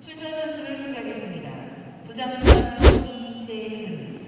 출전 선수를 소개하겠습니다. 도장 이재흠.